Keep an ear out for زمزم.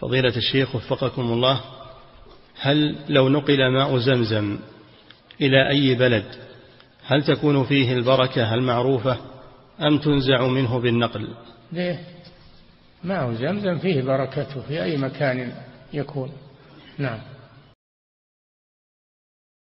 فضيلة الشيخ وفقكم الله، هل لو نقل ماء زمزم إلى أي بلد هل تكون فيه البركة المعروفة أم تنزع منه بالنقل؟ ليه؟ ماء زمزم فيه بركته في أي مكان يكون. نعم.